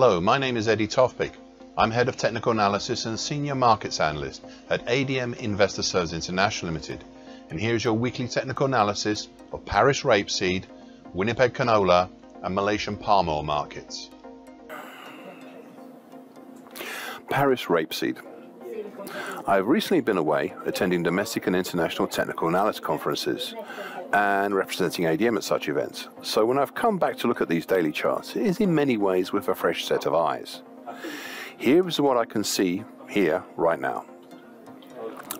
Hello, my name is Eddie Tofpik. I'm Head of Technical Analysis and Senior Markets Analyst at ADM Investor Services International Limited. And here's your weekly technical analysis of Paris rapeseed, Winnipeg canola, and Malaysian palm oil markets. Paris rapeseed. I've recently been away attending domestic and international technical analysis conferences and representing ADM at such events. So when I've come back to look at these daily charts, it is in many ways with a fresh set of eyes. Here is what I can see here right now.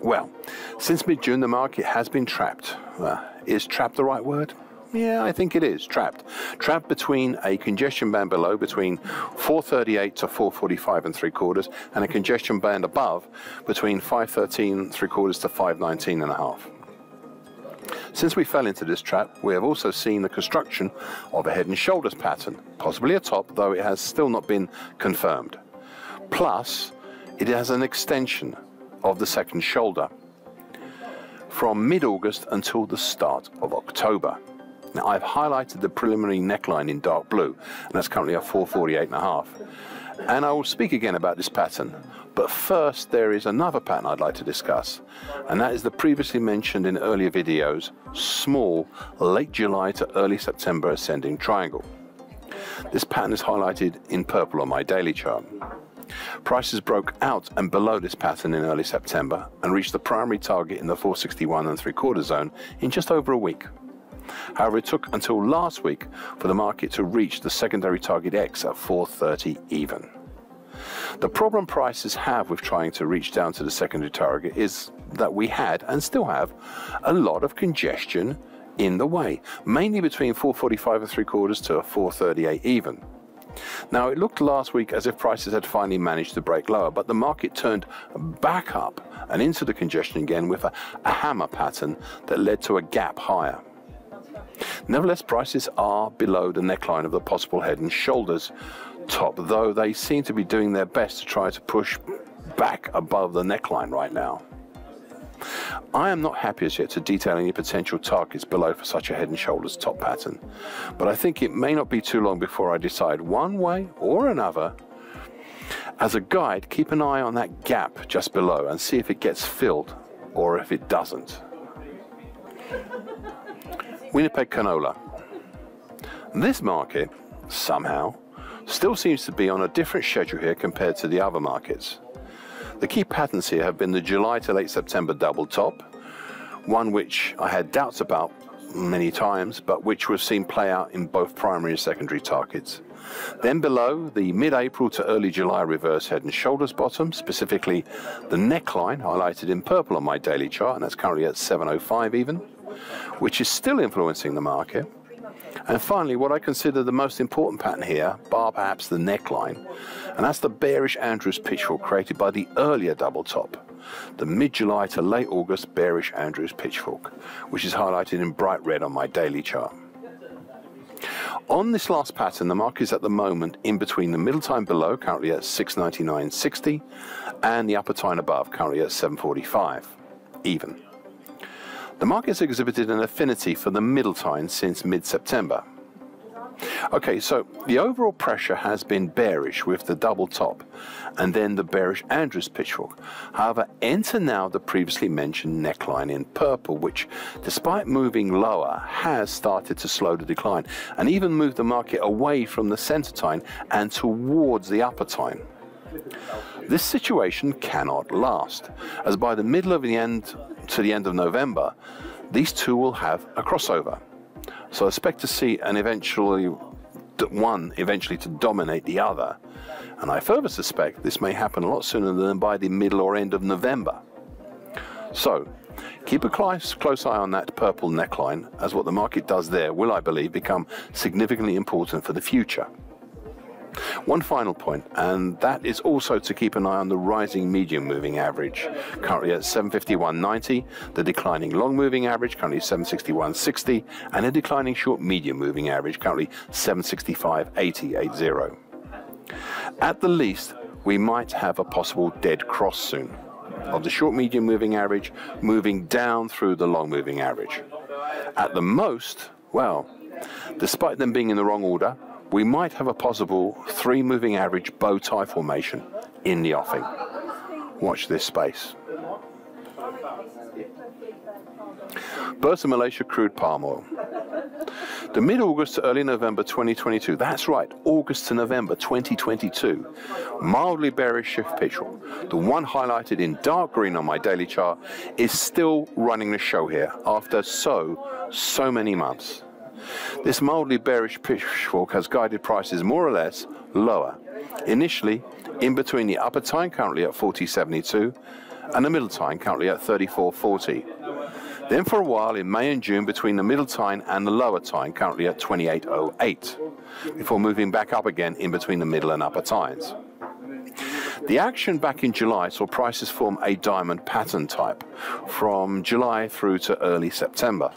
Well, since mid-June the market has been trapped. Is trapped the right word? Yeah, I think it is, trapped. Trapped between a congestion band below between 438 to 445 3/4 and a congestion band above between 513 3/4 to 519 1/2. Since we fell into this trap, we have also seen the construction of a head and shoulders pattern, possibly a top, though it has still not been confirmed. Plus, it has an extension of the second shoulder from mid-August until the start of October. Now, I've highlighted the preliminary neckline in dark blue, and that's currently a 448 1/2. And I will speak again about this pattern, but first there is another pattern I'd like to discuss, and that is the previously mentioned in earlier videos, small late July to early September ascending triangle. This pattern is highlighted in purple on my daily chart. Prices broke out and below this pattern in early September and reached the primary target in the 461 3/4 zone in just over a week. However, it took until last week for the market to reach the secondary target X at 430 even. The problem prices have with trying to reach down to the secondary target is that we had and still have a lot of congestion in the way, mainly between 445 3/4 to 438 even. Now, it looked last week as if prices had finally managed to break lower, but the market turned back up and into the congestion again with a hammer pattern that led to a gap higher. Nevertheless, prices are below the neckline of the possible head and shoulders top, though they seem to be doing their best to try to push back above the neckline right now. I am not happy as yet to detail any potential targets below for such a head and shoulders top pattern, but I think it may not be too long before I decide one way or another. As a guide, keep an eye on that gap just below and see if it gets filled or if it doesn't. Winnipeg canola. This market, somehow, still seems to be on a different schedule here compared to the other markets. The key patterns here have been the July to late September double top, one which I had doubts about many times, but which we've seen play out in both primary and secondary targets. Then below, the mid-April to early July reverse head and shoulders bottom, specifically the neckline highlighted in purple on my daily chart, and that's currently at 705 even, which is still influencing the market. And finally, what I consider the most important pattern here, bar perhaps the neckline, and that's the bearish Andrews pitchfork created by the earlier double top, the mid-July to late August bearish Andrews pitchfork, which is highlighted in bright red on my daily chart. On this last pattern, the market is at the moment in between the middle time below, currently at 699.60, and the upper time above, currently at 745 even. The market's exhibited an affinity for the middle time since mid-September. Okay, so the overall pressure has been bearish with the double top and then the bearish Andrews pitchfork. However, enter now the previously mentioned neckline in purple, which despite moving lower has started to slow the decline and even moved the market away from the center time and towards the upper time. This situation cannot last, as by the middle of the end to the end of November, these two will have a crossover. So I expect to see one eventually to dominate the other. And I further suspect this may happen a lot sooner than by the middle or end of November. So keep a close eye on that purple neckline, as what the market does there will, I believe, become significantly important for the future. One final point, and that is also to keep an eye on the rising medium moving average, currently at 751.90, the declining long moving average, currently 761.60, and a declining short medium moving average, currently 765.80. At the least, we might have a possible dead cross soon, of the short medium moving average moving down through the long moving average. At the most, well, despite them being in the wrong order, we might have a possible 3 moving average bow tie formation in the offing. Watch this space. Bursa Malaysia crude palm oil. The mid-August to early November 2022, that's right, August to November 2022, mildly bearish shift picture. The one highlighted in dark green on my daily chart is still running the show here after so many months. This mildly bearish pitchfork has guided prices more or less lower, initially in between the upper time currently at 40.72 and the middle time currently at 34.40. Then for a while in May and June between the middle time and the lower time currently at 28.08 before moving back up again in between the middle and upper times. The action back in July saw prices form a diamond pattern type from July through to early September.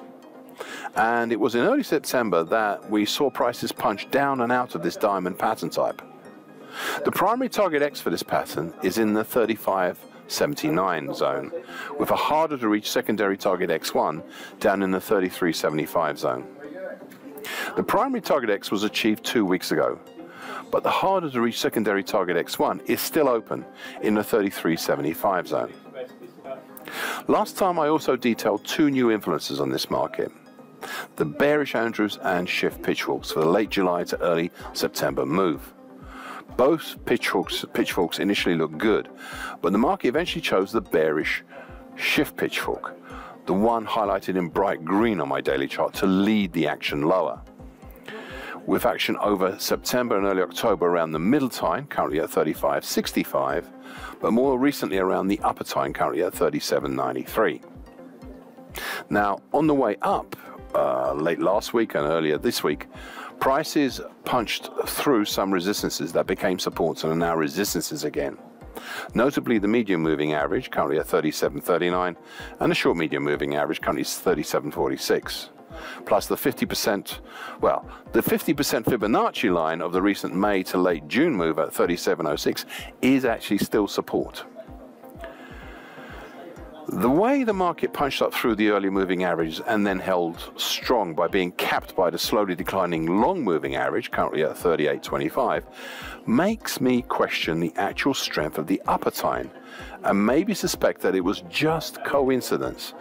And it was in early September that we saw prices punch down and out of this diamond pattern type. The primary target X for this pattern is in the 35.79 zone, with a harder to reach secondary target X1 down in the 33.75 zone. The primary target X was achieved 2 weeks ago, but the harder to reach secondary target X1 is still open in the 33.75 zone. Last time I also detailed 2 new influences on this market, the bearish Andrews and shift pitchforks for the late July to early September move. Both pitchforks initially looked good, but the market eventually chose the bearish shift pitchfork, the one highlighted in bright green on my daily chart, to lead the action lower, with action over September and early October around the middle time, currently at 35.65, but more recently around the upper time, currently at 37.93. Now, on the way up, late last week and earlier this week, prices punched through some resistances that became supports and are now resistances again. Notably, the medium moving average, currently at 37.39, and the short medium moving average, currently is 37.46. Plus the 50% Fibonacci line of the recent May to late June move at 37.06 is actually still support. The way the market punched up through the early moving average and then held strong by being capped by the slowly declining long moving average, currently at 38.25, makes me question the actual strength of the upper time and maybe suspect that it was just coincidence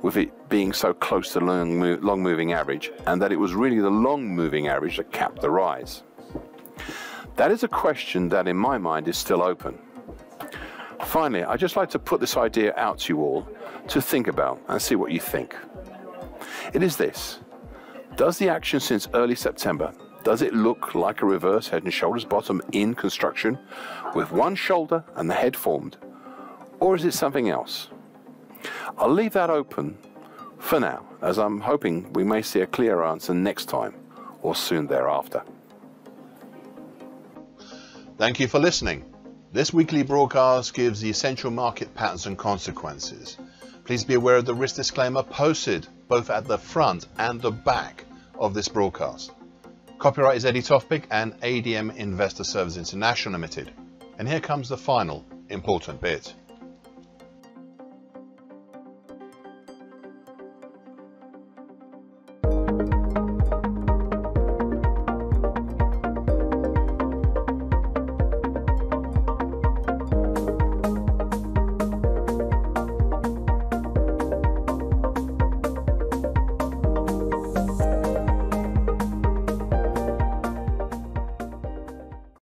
with it being so close to the long moving average and that it was really the long moving average that capped the rise. That is a question that in my mind is still open. Finally, I'd just like to put this idea out to you all to think about and see what you think. It is this: does the action since early September, does it look like a reverse head and shoulders bottom in construction with one shoulder and the head formed, or is it something else? I'll leave that open for now, as I'm hoping we may see a clear answer next time or soon thereafter. Thank you for listening. This weekly broadcast gives the essential market patterns and consequences. Please be aware of the risk disclaimer posted both at the front and the back of this broadcast. Copyright is Eddie Tofpik and ADM Investor Services International Limited. And here comes the final important bit.